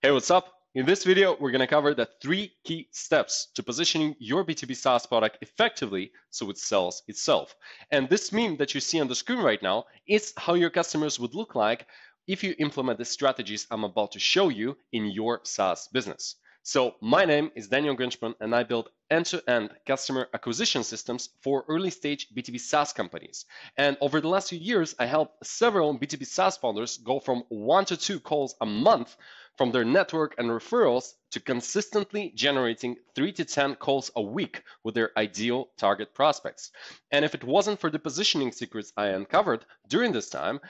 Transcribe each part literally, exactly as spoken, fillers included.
Hey, what's up? In this video, we're going to cover the three key steps to positioning your B two B SaaS product effectively so it sells itself. And this meme that you see on the screen right now is how your customers would look like if you implement the strategies I'm about to show you in your SaaS business. So my name is Daniel Grinshpun, and I build end-to-end customer acquisition systems for early-stage B two B SaaS companies. And over the last few years, I helped several B two B SaaS founders go from one to two calls a month from their network and referrals to consistently generating three to ten calls a week with their ideal target prospects. And if it wasn't for the positioning secrets I uncovered during this time,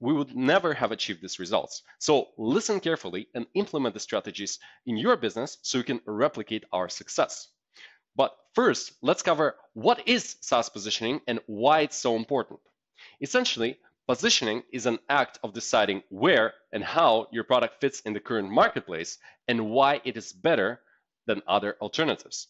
we would never have achieved these results. So listen carefully and implement the strategies in your business so you can replicate our success. But first, let's cover what is SaaS positioning and why it's so important. Essentially, positioning is an act of deciding where and how your product fits in the current marketplace and why it is better than other alternatives.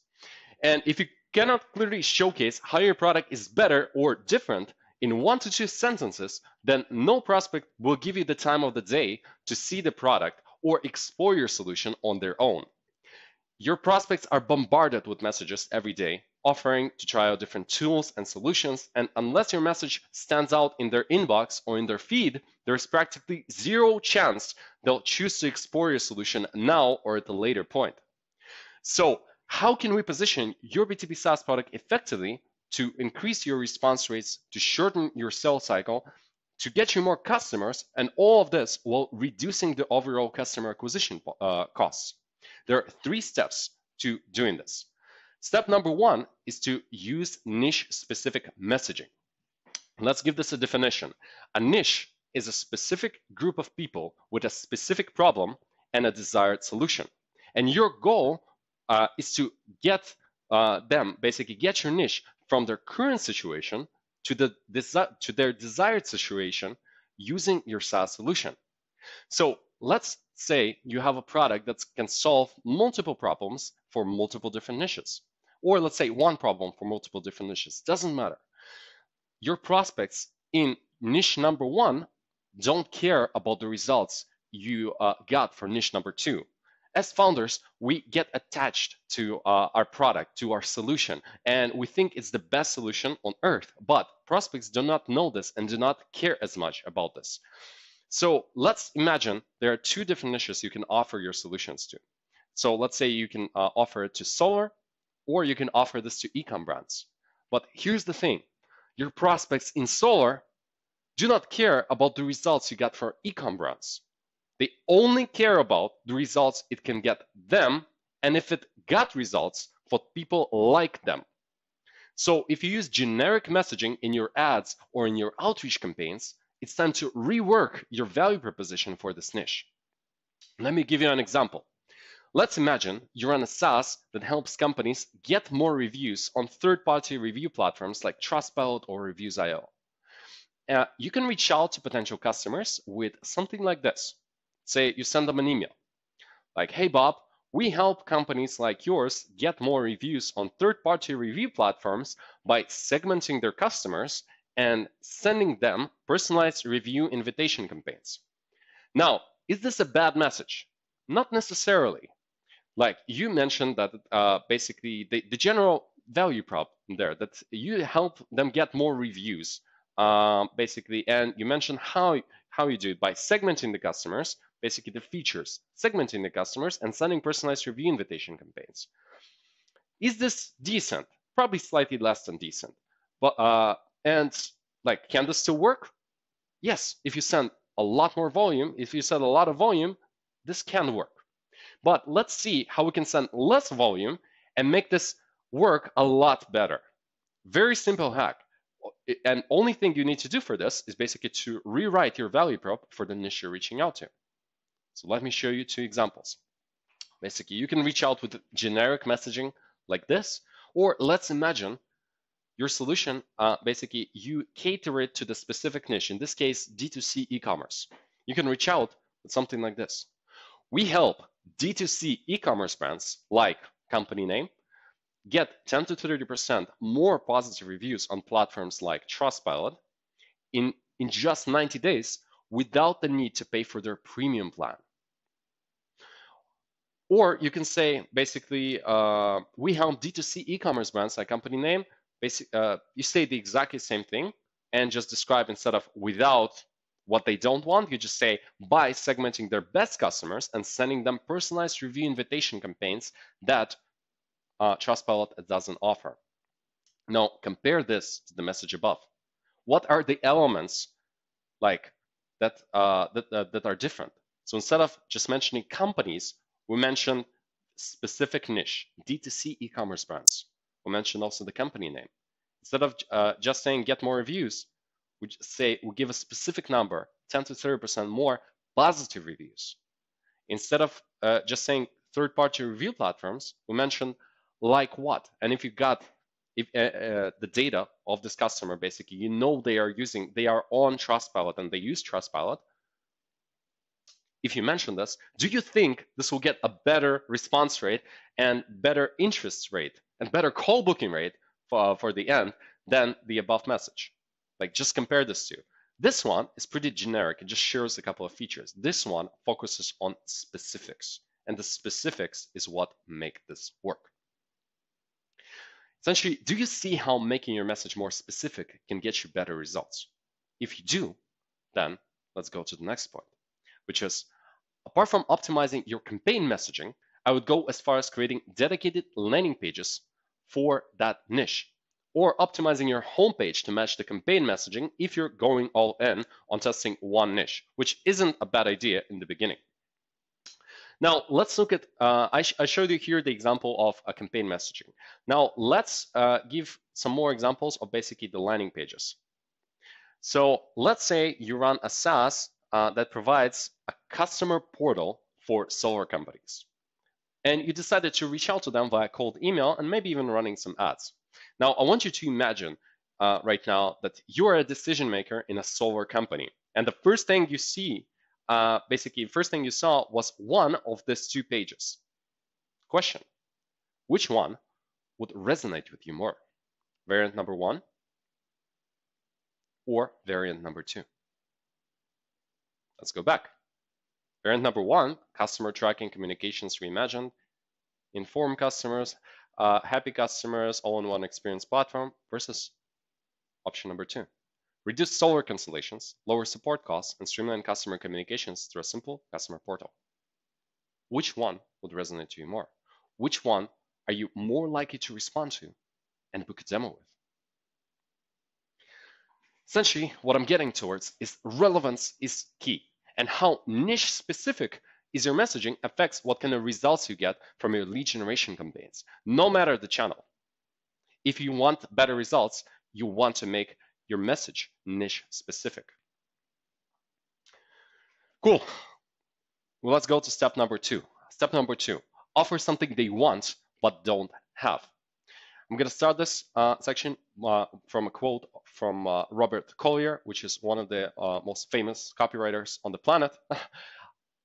And if you cannot clearly showcase how your product is better or different in one to two sentences, then no prospect will give you the time of the day to see the product or explore your solution on their own. Your prospects are bombarded with messages every day, offering to try out different tools and solutions, and unless your message stands out in their inbox or in their feed, there's practically zero chance they'll choose to explore your solution now or at a later point. So how can we position your B two B SaaS product effectively to increase your response rates, to shorten your sales cycle, to get you more customers, and all of this while reducing the overall customer acquisition uh, costs? There are three steps to doing this. Step number one is to use niche-specific messaging. Let's give this a definition. A niche is a specific group of people with a specific problem and a desired solution. And your goal uh, is to get uh, them, basically get your niche from their current situation to, the desi- to their desired situation using your SaaS solution. So let's say you have a product that can solve multiple problems for multiple different niches, or let's say one problem for multiple different niches, doesn't matter. Your prospects in niche number one don't care about the results you uh, got for niche number two. As founders, we get attached to uh, our product, to our solution, and we think it's the best solution on earth, but prospects do not know this and do not care as much about this. So let's imagine there are two different niches you can offer your solutions to. So let's say you can uh, offer it to solar, or you can offer this to e-com brands. But here's the thing, your prospects in solar do not care about the results you got for e-com brands. They only care about the results it can get them, and if it got results for people like them. So if you use generic messaging in your ads or in your outreach campaigns, it's time to rework your value proposition for this niche. Let me give you an example. Let's imagine you run a SaaS that helps companies get more reviews on third-party review platforms like Trustpilot or Reviews dot i o. Uh, you can reach out to potential customers with something like this. Say you send them an email like, hey, Bob, we help companies like yours get more reviews on third-party review platforms by segmenting their customers and sending them personalized review invitation campaigns. Now, is this a bad message? Not necessarily. Like you mentioned that uh, basically the, the general value prop there, that you help them get more reviews, uh, basically, and you mentioned how, how you do it by segmenting the customers, basically the features, segmenting the customers and sending personalized review invitation campaigns. Is this decent? Probably slightly less than decent. But uh, and like, can this still work? Yes, if you send a lot more volume, if you send a lot of volume, this can work. But let's see how we can send less volume and make this work a lot better. Very simple hack. And only thing you need to do for this is basically to rewrite your value prop for the niche you're reaching out to. So let me show you two examples. Basically, you can reach out with generic messaging like this, or let's imagine your solution, uh, basically, you cater it to the specific niche, in this case, D two C e-commerce. You can reach out with something like this. We help D two C e-commerce brands, like company name, get ten to thirty percent more positive reviews on platforms like Trustpilot in, in just ninety days without the need to pay for their premium plan. Or you can say, basically, uh, we help D two C e-commerce brands, like company name. Basic, uh, you say the exactly same thing and just describe, instead of without what they don't want, you just say by segmenting their best customers and sending them personalized review invitation campaigns that uh, Trustpilot doesn't offer. Now, compare this to the message above. What are the elements like that, uh, that, uh, that are different? So instead of just mentioning companies, we mentioned specific niche, D two C e-commerce brands. We mentioned also the company name. Instead of uh, just saying get more reviews, we say we give a specific number, ten to thirty percent more positive reviews. Instead of uh, just saying third-party review platforms, we mention like what. And if you got if, uh, uh, the data of this customer, basically, you know they are using, they are on Trustpilot and they use Trustpilot. If you mention this, do you think this will get a better response rate and better interest rate and better call booking rate for, for the end than the above message? Like, just compare this two. This one is pretty generic. It just shares a couple of features. This one focuses on specifics, and the specifics is what make this work. Essentially, do you see how making your message more specific can get you better results? If you do, then let's go to the next point, which is, apart from optimizing your campaign messaging, I would go as far as creating dedicated landing pages for that niche, or optimizing your homepage to match the campaign messaging if you're going all in on testing one niche, which isn't a bad idea in the beginning. Now, let's look at, uh, I, sh I showed you here the example of a campaign messaging. Now, let's uh, give some more examples of basically the landing pages. So let's say you run a SaaS Uh, that provides a customer portal for solar companies. And you decided to reach out to them via cold email and maybe even running some ads. Now, I want you to imagine uh, right now that you are a decision maker in a solar company. And the first thing you see, uh, basically, the first thing you saw was one of these two pages. Question, which one would resonate with you more? Variant number one or variant number two? Let's go back. Variant number one, customer tracking communications reimagined, inform customers, uh, happy customers, all-in-one experience platform, versus option number two. Reduce solar cancellations, lower support costs, and streamline customer communications through a simple customer portal. Which one would resonate to you more? Which one are you more likely to respond to and book a demo with? Essentially, what I'm getting towards is relevance is key, and how niche specific is your messaging affects what kind of results you get from your lead generation campaigns, no matter the channel. If you want better results, you want to make your message niche specific. Cool. Well, let's go to step number two. Step number two, offer something they want but don't have. I'm going to start this uh, section uh, from a quote from uh, Robert Collier, which is one of the uh, most famous copywriters on the planet.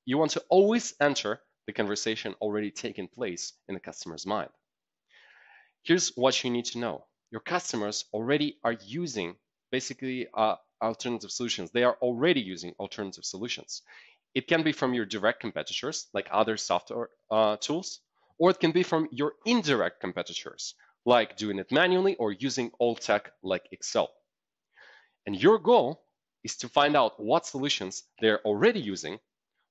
You want to always enter the conversation already taking place in the customer's mind. Here's what you need to know. Your customers already are using basically uh, alternative solutions. They are already using alternative solutions. It can be from your direct competitors, like other software uh, tools, or it can be from your indirect competitors, like doing it manually or using old tech like Excel. And your goal is to find out what solutions they're already using,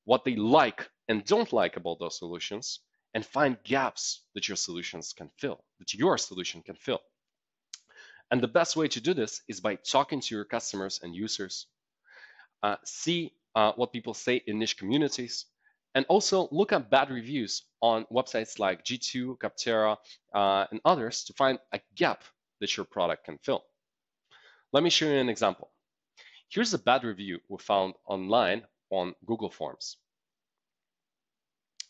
what they like and don't like about those solutions, and find gaps that your solutions can fill, that your solution can fill. And the best way to do this is by talking to your customers and users, uh, see uh, what people say in niche communities, and also look up bad reviews on websites like G two, Capterra, uh, and others to find a gap that your product can fill. Let me show you an example. Here's a bad review we found online on Google Forms.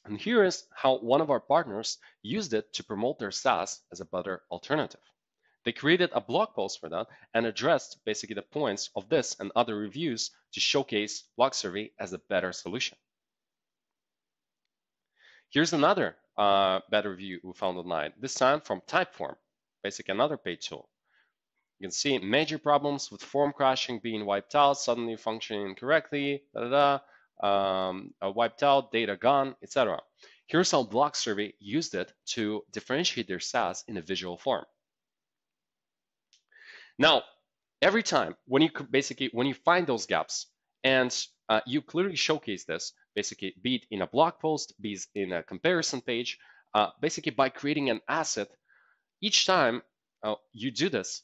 And here is how one of our partners used it to promote their SaaS as a better alternative. They created a blog post for that and addressed basically the points of this and other reviews to showcase BlockSurvey as a better solution. Here's another uh, bad review we found online, this time from Typeform, basically another paid tool. You can see major problems with form crashing, being wiped out, suddenly functioning incorrectly, da, da, da, um, wiped out, data gone, et cetera. Here's how BlockSurvey used it to differentiate their SaaS in a visual form. Now, every time when you basically when you find those gaps and uh, you clearly showcase this, basically be it in a blog post, be it in a comparison page, uh, basically by creating an asset, each time uh, you do this,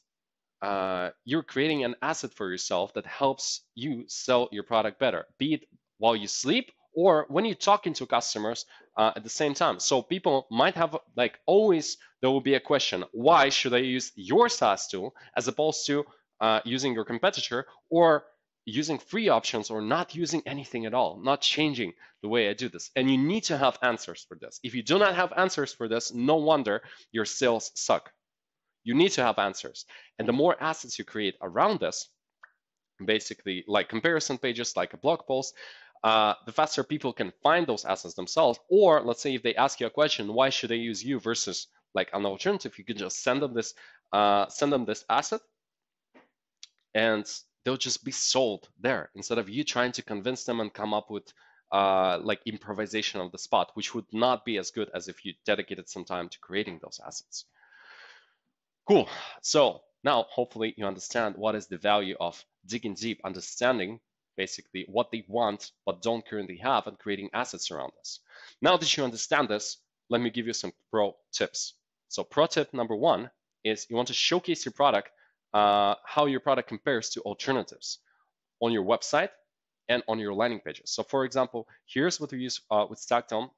uh, you're creating an asset for yourself that helps you sell your product better, be it while you sleep or when you're talking to customers uh, at the same time. So people might have, like always, there will be a question, why should I use your SaaS tool as opposed to Uh, using your competitor, or using free options, or not using anything at all, not changing the way I do this. And you need to have answers for this. If you do not have answers for this, no wonder your sales suck. You need to have answers. And the more assets you create around this, basically like comparison pages, like a blog post, uh, the faster people can find those assets themselves. Or let's say if they ask you a question, why should I use you versus like an alternative, you can just send them this, uh, send them this asset, and they'll just be sold there instead of you trying to convince them and come up with uh, like improvisation on the spot, which would not be as good as if you dedicated some time to creating those assets. Cool. So now hopefully you understand what is the value of digging deep, understanding basically what they want but don't currently have, and creating assets around this. Now that you understand this, let me give you some pro tips. So pro tip number one is you want to showcase your product, Uh, how your product compares to alternatives on your website and on your landing pages. So for example, here's what we use uh, with Stackdom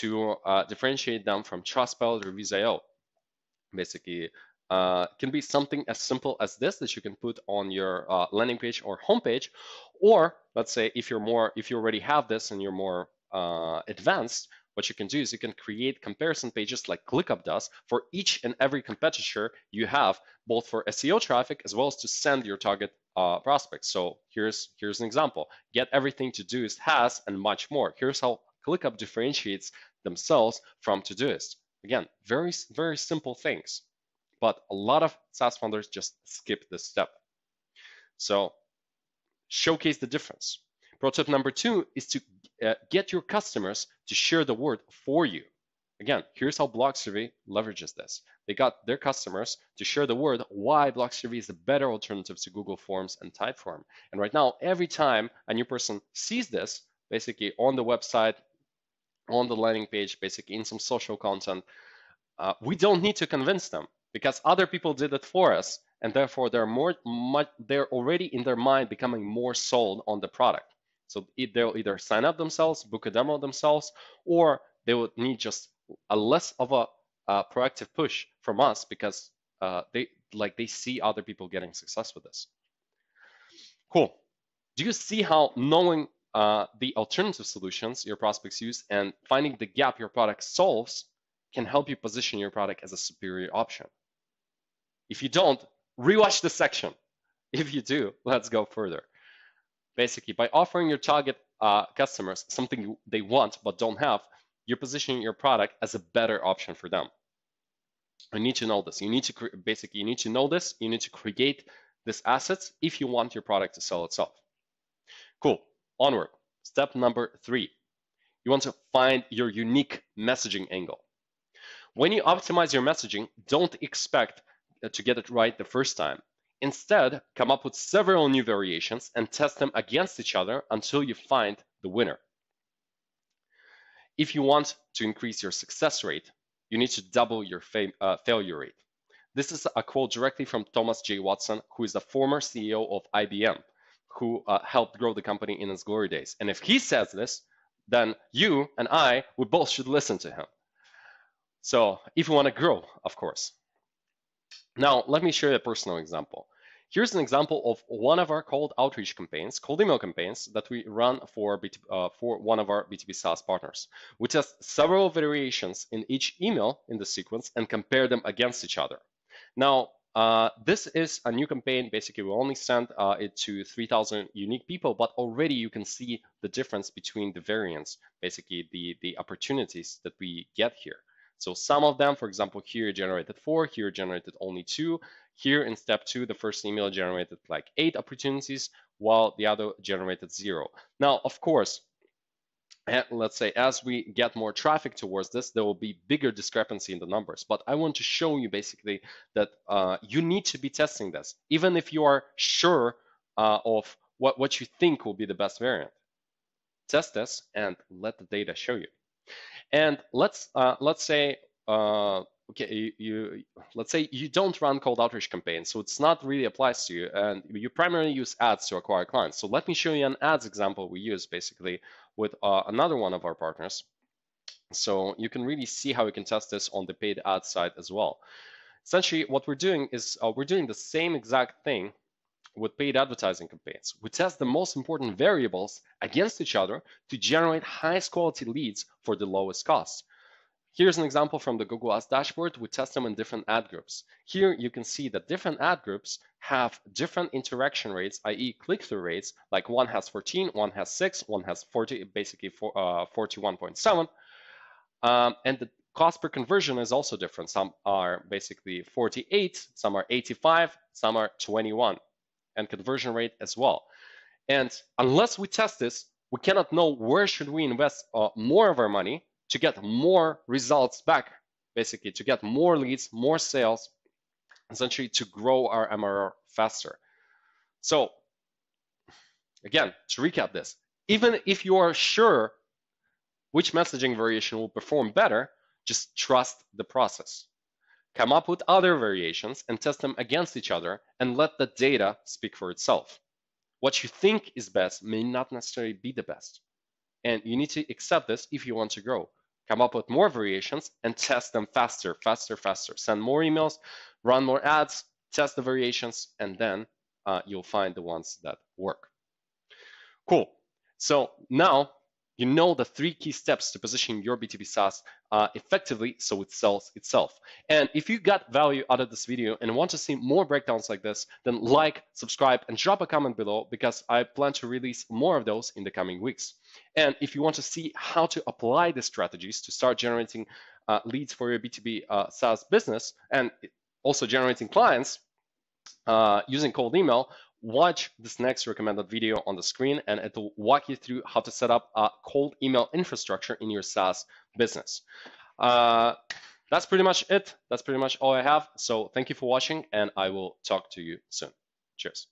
to uh, differentiate them from Trustpilot, Reviews dot i o. Basically, uh, can be something as simple as this that you can put on your uh, landing page or homepage, or let's say if you're more, if you already have this and you're more uh, advanced, what you can do is you can create comparison pages like ClickUp does for each and every competitor you have, both for S E O traffic as well as to send your target uh, prospects. So here's here's an example. Get everything Todoist has and much more. Here's how ClickUp differentiates themselves from Todoist. Again, very, very simple things, but a lot of SaaS founders just skip this step. So showcase the difference. Pro tip number two is to uh, get your customers to share the word for you. Again, here's how BlockSurvey leverages this. They got their customers to share the word why BlockSurvey is the better alternative to Google Forms and Typeform. And right now, every time a new person sees this, basically on the website, on the landing page, basically in some social content, uh, we don't need to convince them because other people did it for us, and therefore they're more, much, they're already in their mind becoming more sold on the product. So they'll either sign up themselves, book a demo themselves, or they would need just a less of a uh, proactive push from us because uh, they like they see other people getting success with this. Cool. Do you see how knowing uh, the alternative solutions your prospects use and finding the gap your product solves can help you position your product as a superior option? If you don't, rewatch this section. If you do, let's go further. Basically, by offering your target uh, customers something they want but don't have, you're positioning your product as a better option for them. You need to know this. You need to basically you need to know this. You need to create this assets if you want your product to sell itself. Cool. Onward. Step number three. You want to find your unique messaging angle. When you optimize your messaging, don't expect to get it right the first time. Instead, come up with several new variations and test them against each other until you find the winner. If you want to increase your success rate, you need to double your fa uh, failure rate. This is a quote directly from Thomas J. Watson, who is the former C E O of I B M, who uh, helped grow the company in its glory days. And if he says this, then you and I, we both should listen to him. So if you want to grow, of course. Now, let me share a personal example. Here's an example of one of our cold outreach campaigns, cold email campaigns that we run for, B two, uh, for one of our B two B SaaS partners. We test several variations in each email in the sequence and compare them against each other. Now, uh, this is a new campaign. Basically, we only sent uh, it to three thousand unique people, but already you can see the difference between the variants, basically the, the opportunities that we get here. So some of them, for example, here generated four, here generated only two. Here in step two, the first email generated like eight opportunities, while the other generated zero. Now, of course, let's say as we get more traffic towards this, there will be bigger discrepancy in the numbers. But I want to show you basically that uh, you need to be testing this, even if you are sure uh, of what, what you think will be the best variant. Test this and let the data show you. And let's uh, let's say uh, okay, you, you let's say you don't run cold outreach campaigns, so it's not really applies to you, and you primarily use ads to acquire clients. So let me show you an ads example we use basically with uh, another one of our partners, so you can really see how you can test this on the paid ad side as well. Essentially, what we're doing is uh, we're doing the same exact thing with paid advertising campaigns. We test the most important variables against each other to generate highest quality leads for the lowest cost. Here's an example from the Google Ads dashboard. We test them in different ad groups. Here you can see that different ad groups have different interaction rates, that is click-through rates, like one has fourteen, one has six, one has forty, basically forty-one point seven. Um, and the cost per conversion is also different. Some are basically forty-eight, some are eighty-five, some are twenty-one. And conversion rate as well. And unless we test this, we cannot know where should we invest uh, more of our money to get more results back, basically to get more leads, more sales, essentially to grow our M R R faster. So again, to recap this, even if you are sure which messaging variation will perform better, just trust the process. Come up with other variations and test them against each other and let the data speak for itself. What you think is best may not necessarily be the best. And you need to accept this if you want to grow. Come up with more variations and test them faster, faster, faster. Send more emails, run more ads, test the variations, and then uh, you'll find the ones that work. Cool. So now you know the three key steps to position your B two B SaaS uh, effectively so it sells itself. And if you got value out of this video and want to see more breakdowns like this, then like, subscribe, and drop a comment below, because I plan to release more of those in the coming weeks. And if you want to see how to apply the strategies to start generating uh, leads for your B two B uh, SaaS business and also generating clients uh, using cold email, watch this next recommended video on the screen, and it will walk you through how to set up a cold email infrastructure in your SaaS business. Uh, that's pretty much it. That's pretty much all I have. So thank you for watching, and I will talk to you soon. Cheers.